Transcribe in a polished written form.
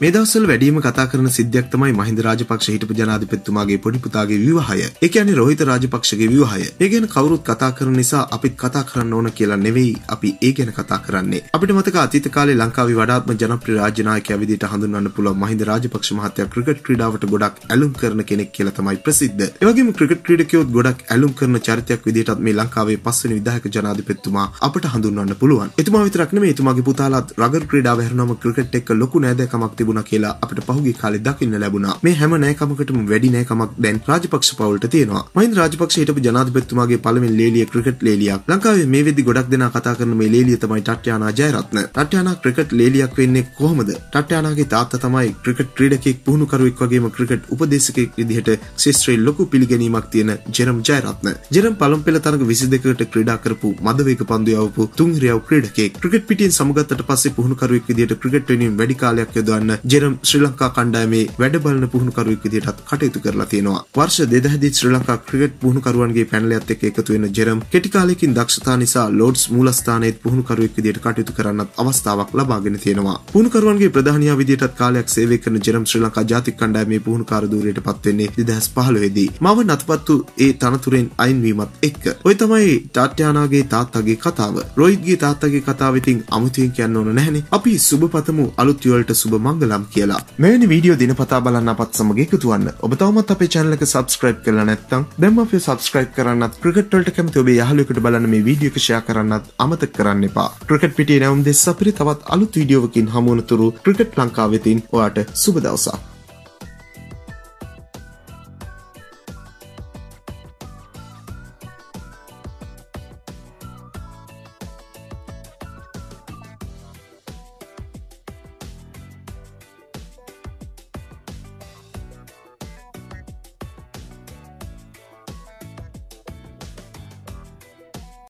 මේ දවස්වල වැඩිම කතා කරන සිද්ධියක් තමයි මහින්ද රාජපක්ෂ හිටපු ජනාධිපතිතුමාගේ පොඩි පුතාගේ විවාහය. ඒ කියන්නේ රෝහිත රාජපක්ෂගේ විවාහය. මේ ගැන කවුරුත් කතා කරන නිසා අපිත් කතා කරන්න ඕන කියලා නෙවෙයි අපි ඒ ගැන කතා කරන්නේ. අපිට මතක අතීත කාලේ ලංකාවේ වඩාත්ම ජනප්‍රිය රාජ්‍ය නායකයා විදිහට හඳුන්වන්න පුළුවන් මහින්ද රාජපක්ෂ මහත්තයා ක්‍රිකට් ක්‍රීඩාවට ගොඩක් ඇලුම් කරන කෙනෙක් කියලා තමයි ප්‍රසිද්ධ. ඒ වගේම ක්‍රිකට් ක්‍රීඩකයෝත් ගොඩක් ඇලුම් කරන චරිතයක් විදිහටත් මේ ලංකාවේ පස්වෙනි විධායක ජනාධිපතිතුමා අපට හඳුන්වන්න පුළුවන්. එතුමා විතරක් නෙමෙයි එතුමාගේ පුතාලාත් රගර් ක්‍රීඩාව හැරුණාම ක්‍රිකට් එක්ක ලොකු නෑදෑකමක් කියලා අපිට පහුගිය කාලේ දකින්න ලැබුණා. මේ හැම නෑකමකටම වැඩි නෑකමක් දැන් රාජපක්ෂ පවුලට තියෙනවා. මහින්ද රාජපක්ෂ හිටපු ජනාධිපතිතුමාගේ පළවෙනි ලේලිය ක්‍රිකට් ලේලියක්. ලංකාවේ මේ වෙද්දි ගොඩක් දෙනා කතා කරන මේ ලේලිය තමයි ටට්යානා ජයරත්න. ටට්යානා ක්‍රිකට් ලේලියක් වෙන්නේ කොහොමද? ටට්යානාගේ තාත්තා තමයි ක්‍රිකට් ක්‍රීඩකෙක් පුහුණුකරුවෙක් වගේම ක්‍රිකට් උපදේශකෙක් විදිහට ශිෂ්ට්‍රේ ලොකු පිළිගැනීමක් තියෙන ජෙරම් ජයරත්න. ජෙරම් පළම්පෙළ තරඟ 22කට ක්‍රීඩා කරපු මදවේග පන්දු යවපු තුන්හිරියව ක්‍රීඩකෙක්. ක්‍රිකට් පිටින් සමගත්තට පස්සේ පුහුණුකරුවෙක් විදිහට ක්‍රිකට් වෙනුවෙන් වැඩි කාලයක් යොදවන්න ජෙරම් ශ්‍රී ලංකා කණ්ඩායමේ වැඩ බලන පුහුණුකරුවෙක් විදිහටත් කටයුතු කරලා තියෙනවා. વર્ષ 2010 ශ්‍රී ලංකා ක්‍රිකට් පුහුණුකරුවන්ගේ පැනලයත් එක්ක එකතු වෙන ජෙරම් කෙටි කාලයකින් දක්ෂතා නිසා ලෝඩ්ස් මූලස්ථානයේ පුහුණුකරුවෙක් විදිහට කටයුතු කරන්නත් අවස්ථාවක් ලබාගෙන තියෙනවා. පුහුණුකරුවන්ගේ ප්‍රධානියා විදිහටත් කාලයක් සේවය කරන ජෙරම් ශ්‍රී ලංකා ජාතික කණ්ඩායමේ පුහුණුකාර ධූරයටපත් වෙන්නේ 2015 දී. මව නතපත්තු ඒ තනතුරෙන් අයින් වීමත් එක්ක. ඔය තමයි ටට්යානාගේ තාත්තගේ කතාව. රෝහිත්ගේ තාත්තගේ කතාව ඉතින් අමුතුවෙන් කියන්න ඕන නැහැනේ. අපි සුබපතමු අලුත් යුවලට සුබ මංගලම් කියලා. මෙවැනි වීඩියෝ දිනපතා බලන්න අපත් සමග එකතු වන්න. ඔබ තවමත් අපේ channel එක subscribe කරලා නැත්නම් දැන්ම අපි subscribe කරන්නත් ක්‍රිකට් වලට කැමති ඔබේ යහළුවෙකුට බලන්න මේ වීඩියෝ එක share කරන්නත් අමතක කරන්න එපා. ක්‍රිකට් පිටියේ නැවුම් දෙස් අපිට තවත් අලුත් වීඩියෝවකින් හමු වනතුරු ක්‍රිකට් ලංකාවෙතින් ඔයාට සුබ දවසක්.